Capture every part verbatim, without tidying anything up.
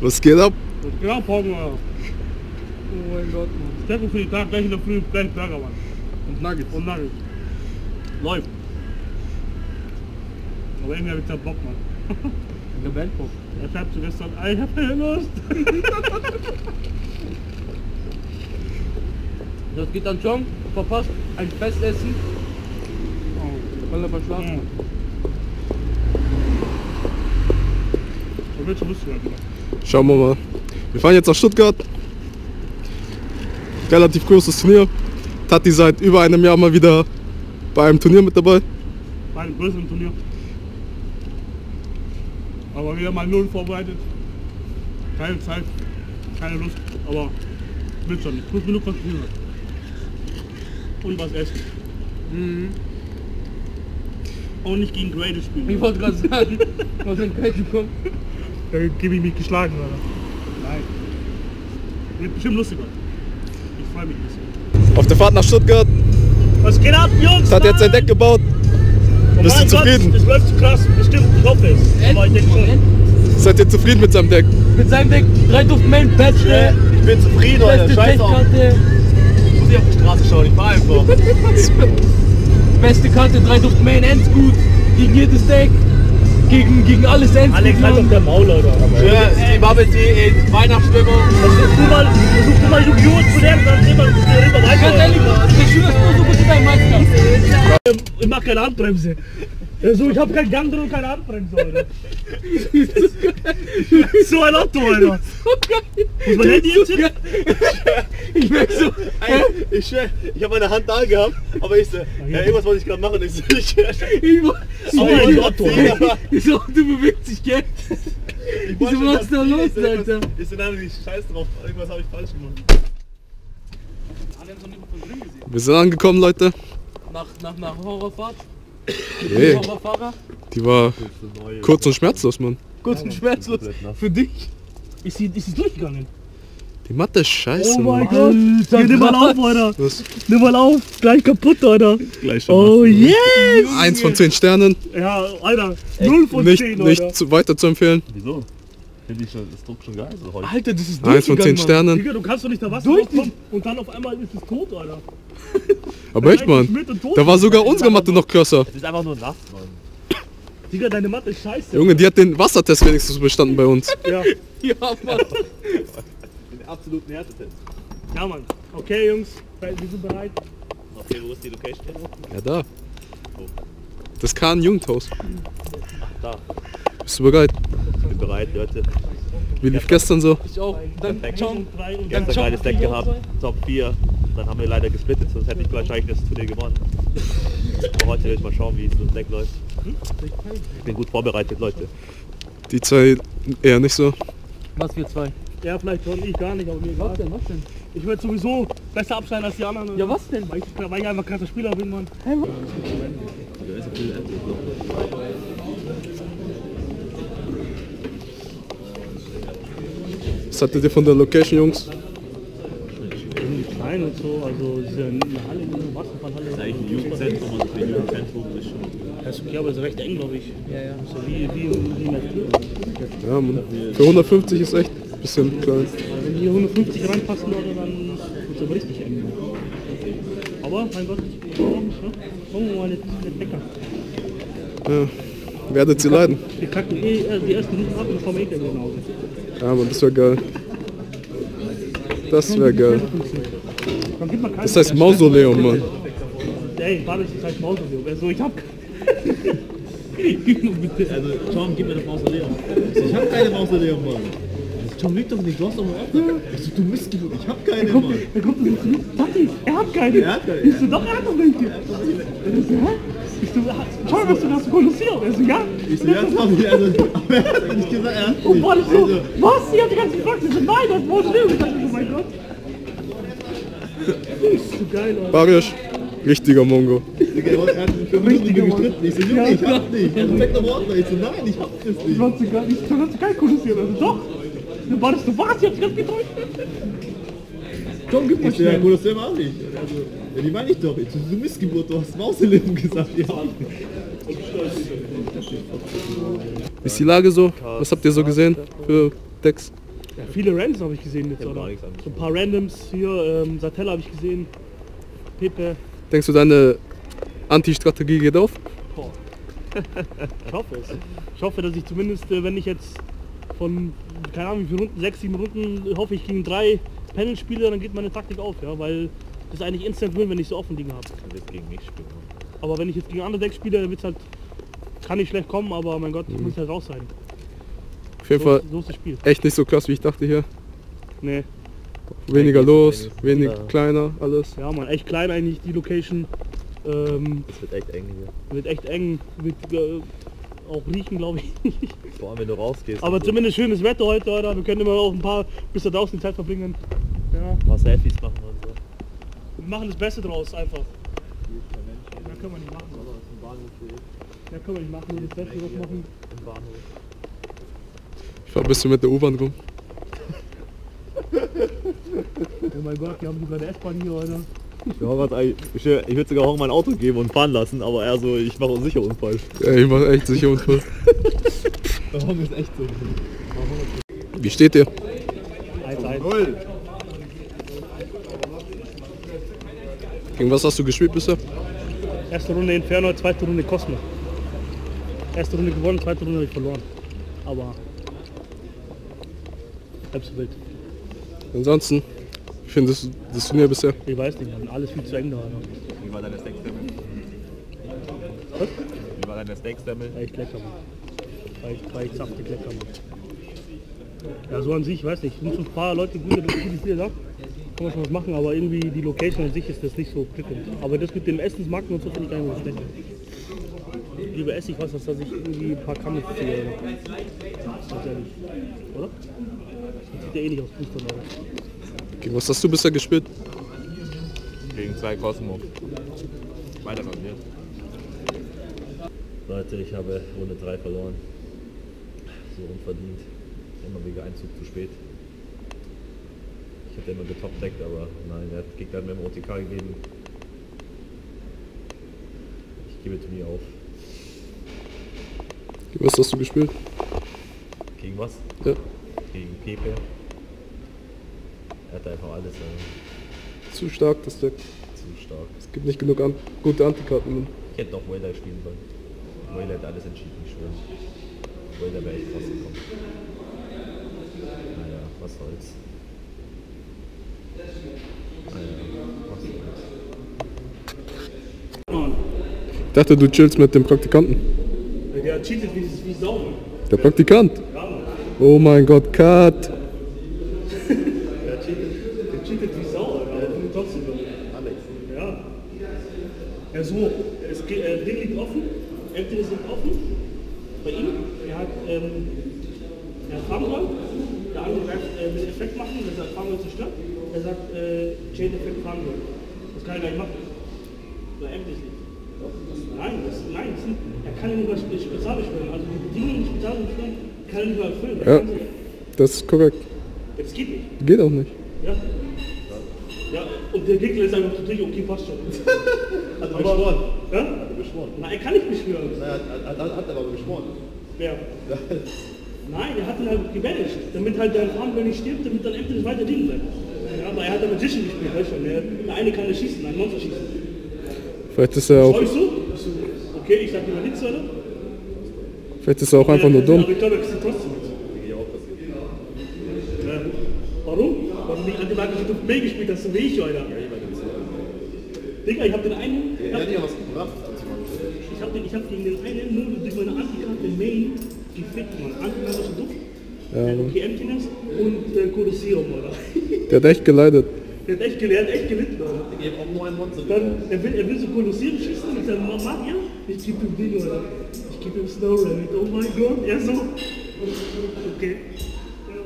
Was geht ab? Was geht ab, Hunger? Oh mein Gott, Mann. Stärkung für den Tag, gleich in der Früh, gleich Burger, Mann. Und Nuggets. Und Nuggets. Läuft. Aber irgendwie habe ich da Bock, Mann. In der Band Bock. Er schreibt zu gestern, I have a Lust. Das geht dann schon, verpasst ein Festessen. Oh. Voll aber schlafen. Ja. Schauen wir mal. Wir fahren jetzt nach Stuttgart. Relativ großes Turnier. Tati seit über einem Jahr mal wieder bei einem Turnier mit dabei. Bei einem größeren Turnier. Aber wieder mal null vorbereitet. Keine Zeit, keine Lust, aber will schon nicht. Muss genug was tun. Und was essen. Mhm. Und nicht gegen Grade spielen. Ich wollte gerade sagen, was in Grade kommt. Da gebe ich mich geschlagen, oder? Nein. Wird bestimmt lustig, Mann. Ich freue mich ein bisschen. Auf der Fahrt nach Stuttgart. Was geht ab, Jungs? Hat jetzt sein Deck gebaut. Oh, bist du zufrieden? Gott, das läuft zu krass. Bestimmt, ich hoffe es. Aber ich denke schon. Seid ihr zufrieden mit seinem Deck? Mit seinem Deck? Drei Duft Main, Beste. Ja, ich bin zufrieden, Leute. Scheiß auf. Ich muss nicht auf die Straße schauen, ich fahr einfach. Beste Karte, drei Duft Main, Ends gut. Gegen jedes Deck. Gegen, gegen alles Ends. Alex hat auf der Maul, oder? Ja, die Bubble Tea in Weihnachtsstimmung. Versuch du mal, versuch du mal Yu-Gi-Oh zu lernen, dann immer rüber weiter. Ganz ehrlich, der Schüler ist nur so gut wie dein Meister. Ich mach keine Handbremse. Also, ich hab kein Gang drin und keine Handbremse, Alter. So ein Auto, Alter. Muss man Handy jetzt hin? Ich merk so. Ich schwör, ich hab meine Hand da gehabt, aber ich so, ja, irgendwas wollte ich gerade machen. Ich so, ich, ich aber ich Auto, das Auto bewegt sich, gell? Ich Wieso machst du da los, ich Alter? Ich so, nein, ich scheiß drauf, irgendwas hab ich falsch gemacht. Alle haben schon niemand von drin gesehen. Wir sind angekommen, Leute. Nach, nach, nach Horrorfahrt. Hey. Die war kurz und schmerzlos, Mann. Kurz und schmerzlos. Für dich? Ist sie, ist sie durchgegangen? Die Matte ist scheiße. Oh mein Gott. Alter, ja, nimm mal auf, Alter. Was? Nimm mal auf. Gleich kaputt, Alter. Gleich schon. Oh yes. Eins von zehn Sternen. Ja, Alter. Null von nicht, zehn, Alter. Nicht zu, weiter zu empfehlen. Wieso? Finde ich schon, das druckt schon geil. So heute. Alter, das ist durchgegangen. Eins von zehn Sternen. Digga, du kannst doch nicht da Wasser draufkommen und dann auf einmal ist es tot, Alter. Aber echt, Mann, da war sogar unsere Matte noch krasser. Das ist einfach nur nass, Mann. Digga, deine Matte ist scheiße. Junge, die hat den Wassertest wenigstens bestanden bei uns. Ja. Ja, Mann. Den absoluten Härtetest. Ja, Mann. Okay, Jungs, wir sind bereit. Okay, wo ist die Location? Ja, da. Oh. Das Kahn-Jugendhaus. Ach, da. Bist du bereit? Ich bin bereit, Leute. Wie lief gestern so? Ich auch. Dann John. Gestern geiles Deck gehabt. Top vier. Dann haben wir leider gesplittet, sonst hätte ich wahrscheinlich das Turnier gewonnen. Aber heute will ich mal schauen, wie es so Deck läuft. Ich bin gut vorbereitet, Leute. Die zwei eher nicht so. Was wir zwei? Ja, vielleicht schon, ich gar nicht, aber mir egal. Was denn, was denn? Ich werde sowieso besser abschneiden als die anderen. Ja, was denn? Weil ich, weil ich einfach krasser Spieler bin, Mann. Hey, Mann. Was hattet ihr von der Location, Jungs? Klein und so, also ist ja eine Halle, eine Wasserfallhalle. Das ist eigentlich ein Jugendzentrum, also für ein Jugendzentrum ist schon. Das ist okay, aber es ist recht eng, glaube ich. Ja, ja. So wie, wie, wie in der Tür. Ja, Mann. Für hundertfünfzig ist echt ein bisschen klein. Wenn die hier hundertfünfzig reinpassen würde, dann wird es aber richtig eng. Aber, mein Gott, ich bin auch nicht, ne? Machen wir mal jetzt den Bäcker. Ja, werdet ihr leiden. Wir kacken eh die ersten Minuten ab und kommen eh gleich nach Hause. Ja, Mann, das wäre geil. Das wäre geil. Das heißt Mausoleum, Mann. Ey, warte, das heißt Mausoleum. Also, ich hab... Gib mir bitte. Also, Tom, gib mir das Mausoleum. Ich hab keine Mausoleum, Mann. Tom, leg doch nicht, du hast doch mal ab. Also, du Mist, ich hab keine, Mann. Er kommt und sagt, Tati, er hat keine. Er hat keine. Ich so, doch, er hat doch welche. Ich so, Tom, was du das Kolosseum? Er so, ja. Ich so, ja, Tommy, also, aber er hat nicht gesagt, er hat nicht. Und Mann, ich so, was? Sie hat die ganze gefragt. Sie so, nein, das Mausoleum. Ich dachte, oh mein Gott. Barisch, richtiger Mongo. Richtiger Mongo. Ich so, Junge, ich hab nicht. Er sagt am Ordner. Ich so, nein, ich hab das nicht. Dann hast du kein Kolosseum. Also doch. Dann war das so, was? Ich hab dich ganz getäuscht. Komm, gib mal schnell. Ja, das selber auch nicht. Also, ja, die meine ich doch. Du Missgeburt, du hast Mauseleben gesagt. Ja. Ist die Lage so? Was habt ihr so gesehen für Decks? Ja, viele Randoms habe ich gesehen jetzt, oder? So ein paar Randoms hier, ähm, Satella habe ich gesehen, Pepe. Denkst du, deine Anti-Strategie geht auf? Boah. Ich hoffe es. Ich hoffe, dass ich zumindest, wenn ich jetzt von, keine Ahnung wie viele Runden, sechs, sieben Runden, hoffe ich gegen drei Panel spiele, dann geht meine Taktik auf, ja, weil das ist eigentlich instant win, wenn ich so offen liegen habe. Ich kann jetzt gegen mich spielen. Aber wenn ich jetzt gegen andere Decks spiele, dann wird's halt, kann nicht schlecht kommen, aber mein Gott, ich mhm. muss halt raus sein. Auf jeden Fall so, so echt nicht so krass, wie ich dachte hier. Nee. Weniger eigentlich los, weniger kleiner, alles. Ja man, echt klein eigentlich die Location. Ähm, das wird echt eng hier. Wird echt eng, wird äh, auch riechen, glaube ich. Vor allem wenn du rausgehst. Aber zumindest so. Schönes Wetter heute, oder? Wir können immer auch ein paar bis da draußen die Zeit verbringen. Ja. Ein paar Selfies machen und so. Wir machen das Beste draus einfach. Da können wir nicht machen. Da können wir nicht machen, nur das Beste draus machen. Im Bahnhof. Da bist du mit der U-Bahn rum. Oh mein Gott, wir haben sogar eine S-Bahn hier, Alter. Ich würde sogar auch mein Auto geben und fahren lassen, aber er so, ich mache einen Sicherunfall. Ja, ich mache echt Sicherunfall. Warum ist echt so? Wie steht ihr? eins zu null. Gegen was hast du gespielt bisher? Erste Runde Inferno, zweite Runde Cosmo. Erste Runde gewonnen, zweite Runde habe ich verloren. Aber... Absolut. Ansonsten, wie findest du das Turnier bisher? Ich weiß nicht, wir alles viel zu eng da. Oder? Wie war deine Steak-Stemmel? Was? Wie war deine Steak-Stemmel? War echt lecker, Mann. War echt, war echt saftig lecker, Mann. Ja, so an sich, ich weiß nicht, sind schon ein paar Leute gut, das ist viel da. Kann man schon was machen, aber irgendwie die Location an sich ist das nicht so prickelnd. Aber das mit dem Essensmarken und so finde ich gar nicht so schlecht. Lieber esse ich was, dass ich irgendwie ein paar Kammel ziehe. Oder? Oder? Das sieht ja eh nicht aus Fußball, aber. Okay, was hast du bisher gespielt? Gegen zwei Cosmo. Weiter von mir. Leute, ich habe Runde drei verloren. So unverdient. Immer wegen Einzug zu spät. Ich hätte immer getopdeckt, aber nein, der Gegner hat mir im O T K gegeben. Ich gebe Turnier auf. Gegen was hast du gespielt? Gegen was? Ja. Gegen Pepe. Er hat einfach alles. Äh Zu stark das Deck. Zu stark. Es gibt nicht genug an gute Antikarten. Ich hätte doch Waylight spielen sollen. Waylight hat alles entschieden, ich schwöre. Waylight wäre echt fast gekommen. Naja, was soll's. Naja, was soll's. Ich dachte, du chillst mit dem Praktikanten. Der cheatet wie, wie sauber. Der Praktikant? Oh mein Gott, Cut! Der cheatet wie sauer, aber du trotzdem noch. Alex. Ja. Ja so, es geht, äh, Ding liegt offen, Empty ist offen. Bei ihm, er hat ähm, er hat Farmroll, der andere äh, will Effekt machen, der sagt Farmroll zerstört. Er sagt äh, Chain Effekt Farmroll. Das kann er gar nicht machen. Weil Empty liegt. Doch, das, nein, das, nein, das sind, er kann ja nicht mal Spezial beschwören. Also die Dinge, die Spezial beschwören, kann nicht mal erfüllen. Ja, das ist korrekt. Das geht nicht. Geht auch nicht. Ja. Ja, und der Gegner ist einfach natürlich okay, passt schon. Hat er beschworen. Ja? Hat er beschworen. Nein, er kann nicht beschwören. Nein, hat, hat, hat er aber beschworen. Wer? Ja. Nein, er hat ihn halt gebanagt, damit halt der Farmwell nicht stirbt, damit dann endlich weiter liegen bleibt. Ja, aber er hat ja Magician gespielt, weißt du schon. Der eine kann er schießen, ein Monster schießen. Vielleicht ist er auch... Soll ich so? Okay, ich sag dir mal nichts, oder? Vielleicht ist er auch einfach nur dumm. Aber ich glaube, das ist trotzdem nicht. Warum? Warum nicht an dem Markt auf Mail gespielt hast, so wie ich, Alter? Digga, ich hab den einen... Der hat ja was gebracht. Ich hab den, ich hab gegen den einen nur durch meine Antikarte Mail gefickt, Mann. Antikartische Duft, okay, Emptiness und Kolosseum, Alter. Der hat echt geleidet. Der hat echt gelernt, echt gelitten, Alter. Der gibt auch nur einen Monster. Er will so Kolosseum schießen mit seinem Magier. Ich geb ihm den, Alter. Ich gebe ihm Snow Rabbit, oh mein Gott, er so. Okay.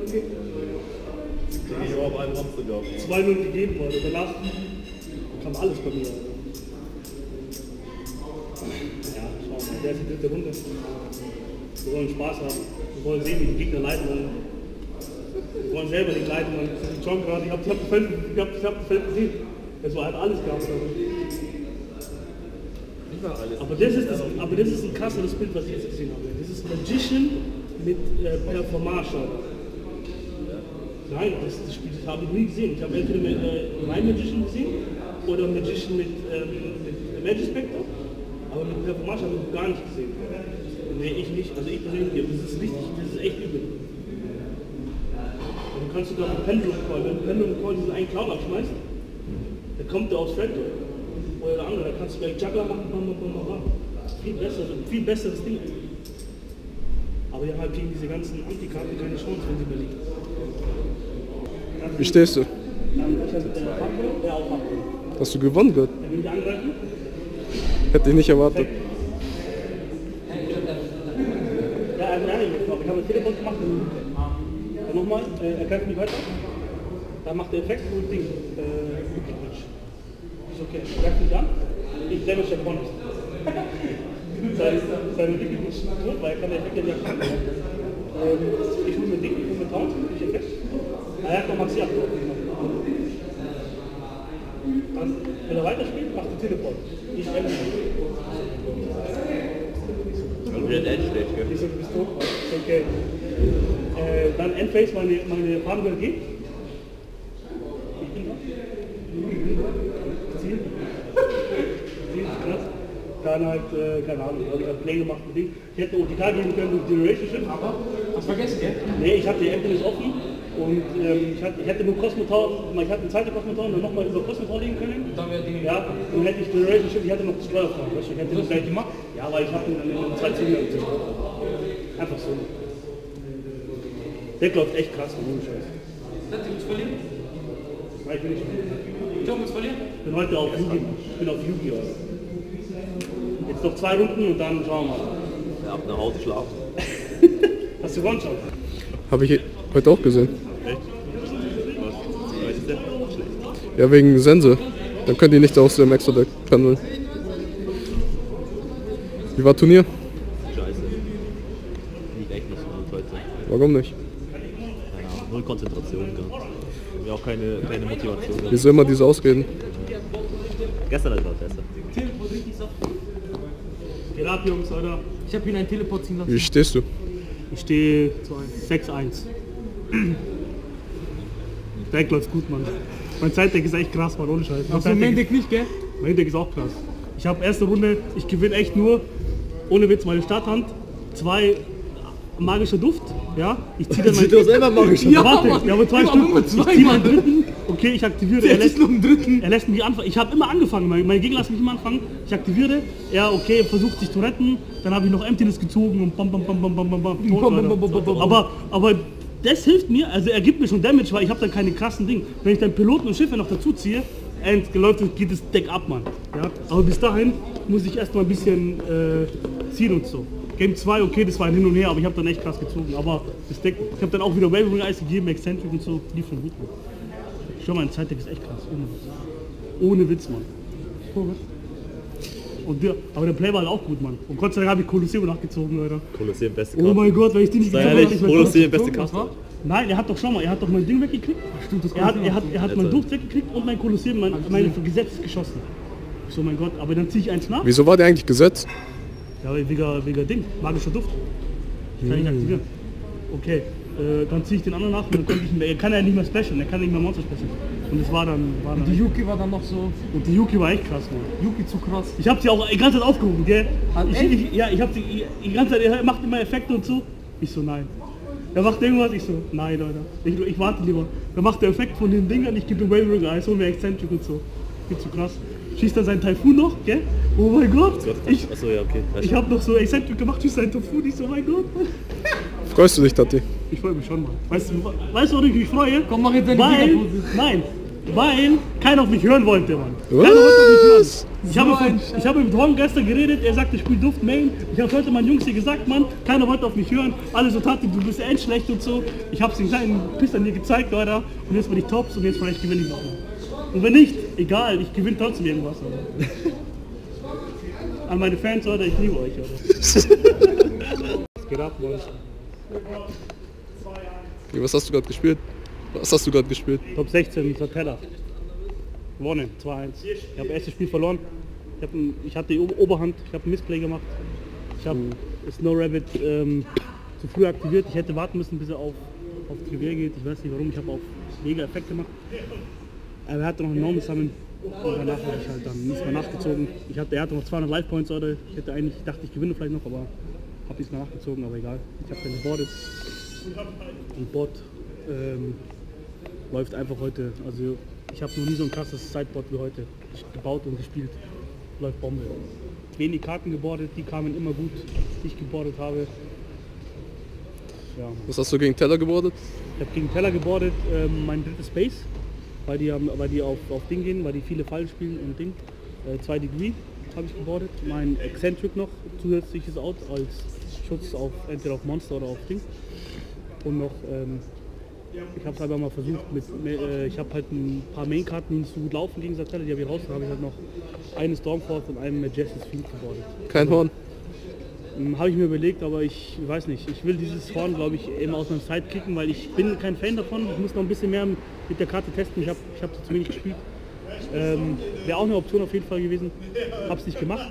Okay. Ich habe auf einen Monster gehabt. zwei null gegeben, Alter. Danach kam alles bei mir. Ja, schau mal, der ist die dritte Runde. Wir wollen Spaß haben. Wir wollen sehen, wie die Gegner leiden wollen. wollen selber nicht leiden, weil das ist schon gerade, ich habe ich hab den Film, ich hab, ich hab den Film gesehen. Das war halt alles gehabt. Aber das ist, das, aber das ist ein krasseres Bild, was ich jetzt gesehen habe. Das ist Magician mit äh, Performance. Nein, das, das Spiel das habe ich nie gesehen. Ich habe entweder mit äh, rein Magician gesehen oder Magician mit, ähm, mit Magic Spectre, aber mit Performance habe ich gar nicht gesehen. Nee, ich nicht. Also ich persönlich nicht. Das ist richtig, das ist echt übel. Und du kannst sogar mit Pendulum Call, wenn du Pendulum Call diesen einen Clown abschmeißt, dann kommt der aufs Feld durch. Oder der andere, da kannst du gleich Juggler machen, machen, machen, machen. Viel besser, also viel besseres Ding. Aber ja, halt gegen diese ganzen Antikarten keine Chance, wenn sie überlegen. Wie stehst du? Ich hab den Packung, der auch Packung. Hast du gewonnen, Gott? Will ich angreifen? Hätte ich nicht erwartet. Ja, also nein, ich habe ein Telefon gemacht. Dann nochmal, er greift mich weiter. Dann macht der Effekt und Ding. Okay, greif mich an, ich damage der Pony. Seine Dicke ist tot, weil er kann der Effekt ja nicht erkannt. Ich hole mir Dick, ich hole mir Taunt, ich effekt. Er hat noch Maxi abgeholt. Dann, wenn er weiterspielt, macht er Teleport. Ich damage den. Und wieder Edge, gell? Ich sag, du bist tot. Okay. Äh, dann Endphase, meine, meine Farbe geht. Dann halt, äh, keine Ahnung, ich habe Play gemacht und Ding. Ich hätte auch die Karte geben können durch die Relationship. Aber, hast du vergessen, gell? Nee, ich hatte die Endless offen und ähm, ich, hatte, ich hätte nur Cosmotown, ich hatte eine Zeit der Cosmotown, dann nochmal über Cosmotown legen können. Dann wäre die... Ja, und hätte ich die Relationship, ich hätte noch die Steuerfrage, weißt du? Ich hätte das gleich gemacht. Ja, weil ich hatte dann zwei Züge. Einfach so. Der läuft echt krass, ohne Scheiß. Hat sie uns verlieren? Nein, ich will nicht verlieren. Ich hoffe, uns verlieren? Ich bin heute auf Yu-Gi-Oh. Jetzt noch zwei Runden und dann schauen wir mal. Ja, ab nach Hause schlafen. Hast du gewonnen schon? Habe ich heute auch gesehen. Echt? Was? Was ist denn? Schlecht. Ja, wegen Sense. Dann können die nicht aus dem Extra-Deck pendeln. Wie war Turnier? Scheiße. Liegt echt nicht so gut heute. Warum nicht? Keine Ahnung, null Konzentration gehabt. Wir auch keine, keine Motivation. Wieso immer diese Ausreden? Gestern halt war es besser. Gerat, Jungs, Alter. Ich hab ihn einen Teleport ziehen lassen. Wie stehst du? Ich stehe sechs eins. Deck läuft gut, Mann. Mein Zeitdeck ist echt krass, Mann, ohne Scheiß. Mein Ach, mein Deck nicht, gell? Mein Deck ist auch krass. Ich hab erste Runde, ich gewinne echt nur, ohne Witz, meine Starthand, zwei magische Duft, ja? Ich zieh dann mein... Du hast selber magische Duft. Ja, warte, wir haben zwei Stück. Ich zieh meinen dritten. Okay, ich aktiviere, er lässt, er lässt mich anfangen. Ich habe immer angefangen, meine Gegner lassen mich immer anfangen. Ich aktiviere, er okay, versucht sich zu retten. Dann habe ich noch Emptiness gezogen und bam bam bam bam bam bam bam. Tot, aber, aber das hilft mir, also er gibt mir schon Damage, weil ich habe dann keine krassen Dinge. Wenn ich dann Piloten und Schiffe noch dazu ziehe, end, Leute, geht das Deck ab, Mann. Ja? Aber bis dahin muss ich erstmal ein bisschen äh, ziehen und so. Game zwei, okay, das war ein Hin und Her, aber ich habe dann echt krass gezogen. Aber das Deck, ich habe dann auch wieder Wavering Eyes gegeben, Eccentric und so, lief schon gut. Schau mal, ein Zeitdeck ist echt krass, ohne Witz. Ohne Witz, Mann. Und der, aber der Play war halt auch gut, Mann. Und Gott sei Dank habe ich Kolosseum nachgezogen, Leute. Kolosseum beste Karte. Oh mein Gott, wenn ich den nicht gezogen hätte, ich Kolosseum beste Karte. Nein, er hat doch, schau mal, er hat doch mein Ding weggekriegt. Stimmt, das er hat, er hat, er hat mein Duft weggekriegt und mein Kolosseum, mein, mein Gesetz ist geschossen. So, mein Gott, aber dann ziehe ich eins nach. Wieso war der eigentlich gesetzt? Ja, wegen, wegen Ding, magischer Duft. Ich kann ihn hm. aktivieren. Okay. Dann ziehe ich den anderen nach und dann konnte ich ihn mehr, er kann ja nicht mehr specialen, er kann nicht mehr Monster specialen. Und das war dann... War und die Yuki war dann noch so... Und die Yuki war echt krass, Mann. Yuki zu krass. Ich hab sie auch die ganze Zeit aufgehoben, gell? An ich, ich, ja, ich hab sie die ganze Zeit, er macht immer Effekte und so. Ich so, nein. Er macht irgendwas, ich so, nein, Leute. Ich, ich warte lieber. Dann macht der Effekt von den Dingern, ich gebe den Wavering Eyes, hol mir Eccentric und so. Geht zu krass. Schießt dann seinen Taifun noch, gell? Oh mein Gott! Oh Gott, ich, achso, ja, okay. Ich hab noch so Eccentric gemacht, schießt seinen Taifun, ich so, oh mein Gott. Freust du dich, Tati? Ich freue mich schon, Mann. Weißt du, weißt du, warum ich mich freue? Komm, mach jetzt deine Fingerpose. Nein, weil keiner auf mich hören wollte, Mann. Keiner wollte auf mich hören. Ich habe, von, ich habe mit Tom gestern geredet, er sagte, ich spiele Duft Main. Ich habe heute meinen Jungs hier gesagt, Mann, keiner wollte auf mich hören. Alle so, Tati, du bist endschlecht und so. Ich habe es den kleinen Piss an dir gezeigt, Leute. Und jetzt bin ich tops und jetzt vielleicht gewinne ich auch noch. Und wenn nicht, egal, ich gewinne trotzdem irgendwas, Alter. An meine Fans, Leute, ich liebe euch, Leute. Was geht ab, Mann? Was hast du gerade gespielt? Was hast du gerade gespielt? Top sechzehn, Satella. Gewonnen, zwei eins. Ich habe das erste Spiel verloren. Ich, hab ein, ich hatte die Oberhand, ich habe ein Missplay gemacht. Ich habe mhm. Snow Rabbit ähm, zu früh aktiviert. Ich hätte warten müssen, bis er auf, auf Trivier geht. Ich weiß nicht warum, ich habe auf mega Effekt gemacht. Aber er hatte noch einen enormen Summon. Und danach habe ich halt dann nicht mehr nachgezogen. Ich hatte, er hatte noch zweihundert Life Points, oder? Ich hätte eigentlich, ich dachte, ich gewinne vielleicht noch, aber habe nicht mehr nachgezogen, aber egal. Ich habe dann gebordet. Und Bot ähm, läuft einfach heute. Also ich habe noch nie so ein krasses Sidebot wie heute. Ich habe gebaut und gespielt. Läuft Bombe. Wenig Karten gebordet, die kamen immer gut, die ich gebordet habe. Ja. Was hast du gegen Teller gebordet? Ich habe gegen Teller gebordet, ähm, mein drittes Space. Weil die, haben, weil die auf, auf Ding gehen, weil die viele Fallen spielen und Ding. zwei äh, Degree habe ich gebordet. Mein Eccentric noch, zusätzliches Out als Schutz auf entweder auf Monster oder auf Ding. Und noch, ähm, ich habe es einfach mal versucht, mit, äh, ich habe halt ein paar Main-Karten, die nicht so gut laufen gegen Satella, die habe ich raus, habe ich halt noch eine Stormforce und einen Majestic Field gebordet. Kein Horn? Ähm, habe ich mir überlegt, aber ich weiß nicht. Ich will dieses Horn, glaube ich, eben aus meinem Side kicken, weil ich bin kein Fan davon. Ich muss noch ein bisschen mehr mit der Karte testen. Ich habe ich hab zu wenig gespielt. Ähm, Wäre auch eine Option auf jeden Fall gewesen. Habe es nicht gemacht.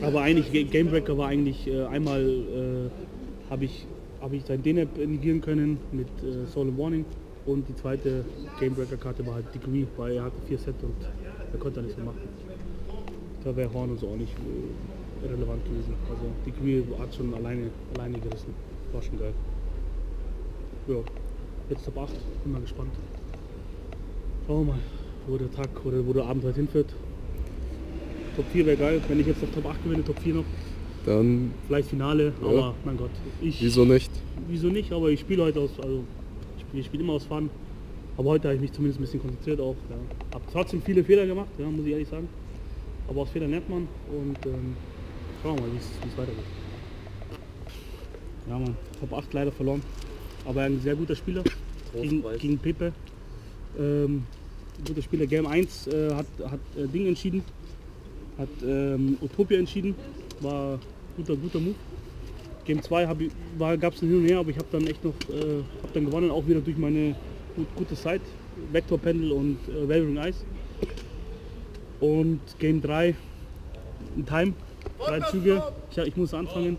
Aber eigentlich, Gamebreaker war eigentlich, äh, einmal äh, habe ich habe ich sein D N A P negieren können mit äh, Soul and Warning. Und die zweite Gamebreaker-Karte war halt Degree, weil er hatte vier Set und er konnte nichts mehr machen. Da wäre Horn und so auch nicht äh, relevant gewesen. Also Degree hat schon alleine, alleine gerissen. War schon geil. Ja, jetzt ab acht, bin mal gespannt. Schauen wir mal, wo der Tag oder wo der Abend halt hinführt. Top vier wäre geil, wenn ich jetzt noch Top acht gewinne, Top vier noch. Dann vielleicht Finale, ja. Aber mein Gott. Ich, wieso nicht? Wieso nicht, aber ich spiele heute aus, also ich spiele spiel immer aus Fun. Aber heute habe ich mich zumindest ein bisschen konzentriert auch. Ja. Habe trotzdem viele Fehler gemacht, ja, muss ich ehrlich sagen. Aber aus Fehlern lernt man und ähm, schauen wir mal, wie es weitergeht. Ja man, Top acht leider verloren. Aber ein sehr guter Spieler gegen, gegen Pepe. Ähm, guter Spieler, Game eins äh, hat, hat äh, Ding entschieden. Hat ähm, Utopia entschieden. War guter, guter Move. Game zwei gab es ein Hin und Her, aber ich habe dann echt noch, äh, hab dann gewonnen, auch wieder durch meine gut, gute Side, Vector Pendel und äh, Wavering Eyes. Und Game drei, ein Time, drei Züge, ich, ich muss anfangen.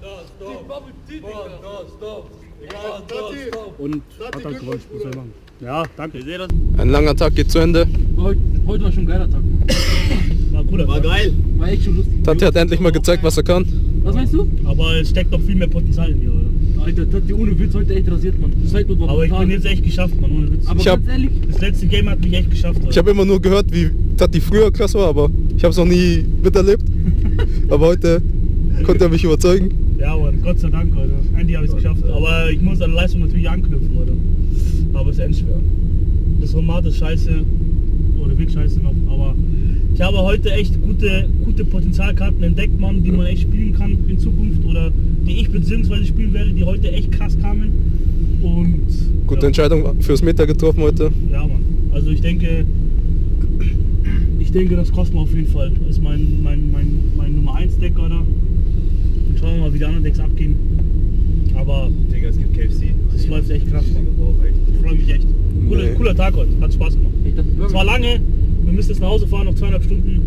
Und hat halt gewonnen, muss ich machen. Ja, danke. Ein langer Tag geht zu Ende. Heute, heute war schon ein geiler Tag. War cooler, war geil. War echt schon lustig. Tati hat endlich mal gezeigt, was er kann. Was meinst du? Aber es steckt doch viel mehr Potenzial in mir, oder? Alter, Tati ohne Witz heute echt rasiert, man. Aber ich bin jetzt echt geschafft, man, ohne Witz. Aber ich ganz hab, ehrlich, das letzte Game hat mich echt geschafft, Alter. Ich habe immer nur gehört, wie Tati früher krass war, aber ich habe es noch nie miterlebt. Aber heute konnte er mich überzeugen. Ja, aber Gott sei Dank, Alter. Endlich habe ich es geschafft. Aber ich muss an der Leistung natürlich anknüpfen, Alter. Aber es ist endschwer. Das Format ist scheiße. Oder wird scheiße noch, aber ich habe heute echt gute, gute Potenzialkarten entdeckt, Mann, die man echt spielen kann in Zukunft oder die ich beziehungsweise spielen werde, die heute echt krass kamen. Und gute ja. Entscheidung fürs Meta getroffen heute. Ja, Mann. Also ich denke, ich denke, das kostet mir auf jeden Fall. Das ist mein, mein, mein, mein Nummer eins Deck, oder? Und schauen wir mal, wie die anderen Decks abgehen. Aber Digga, es gibt K F C. Das läuft echt krass, Mann. Ich freue mich echt. Cooler, nee. Cooler Tag heute, hat Spaß gemacht. Es war lange, wir müssen jetzt nach Hause fahren, noch zweieinhalb Stunden.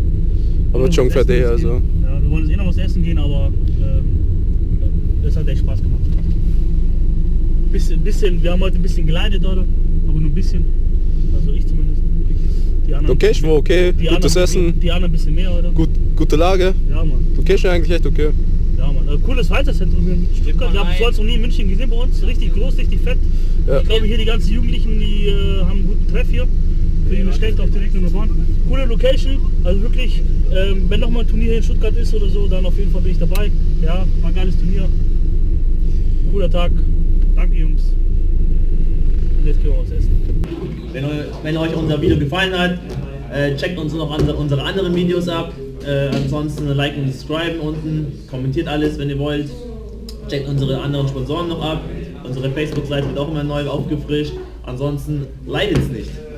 Aber schon für dich, also. Ja, wir wollen jetzt eh noch was essen gehen, aber es ähm, hat echt Spaß gemacht. Bisschen, bisschen, wir haben heute ein bisschen geleitet, oder? Aber nur ein bisschen. Also ich zumindest. Die anderen, okay, ich war okay. Die Gutes anderen, Essen. Die anderen ein bisschen mehr, oder? Gut, gute Lage. Ja, Mann. Okay, schon eigentlich echt okay. Ja, Mann. Cooles Freizeitzentrum hier in Stuttgart. Wir haben es noch nie in München gesehen bei uns. Richtig groß, richtig fett. Ja. Ich glaube, hier die ganzen Jugendlichen, die äh, haben einen guten Treff hier. Für die Bestellte auf direkt Nummer waren. Coole Location. Also wirklich, ähm, wenn nochmal ein Turnier hier in Stuttgart ist oder so, dann auf jeden Fall bin ich dabei. Ja, war ein geiles Turnier. Cooler Tag. Danke, Jungs. Und jetzt können wir was essen. Wenn, wenn euch unser Video gefallen hat, äh, checkt uns noch andere, unsere anderen Videos ab. Äh, ansonsten liken und subscriben unten, kommentiert alles, wenn ihr wollt. Checkt unsere anderen Sponsoren noch ab. Unsere Facebook-Seite wird auch immer neu aufgefrischt. Ansonsten leidet es nicht.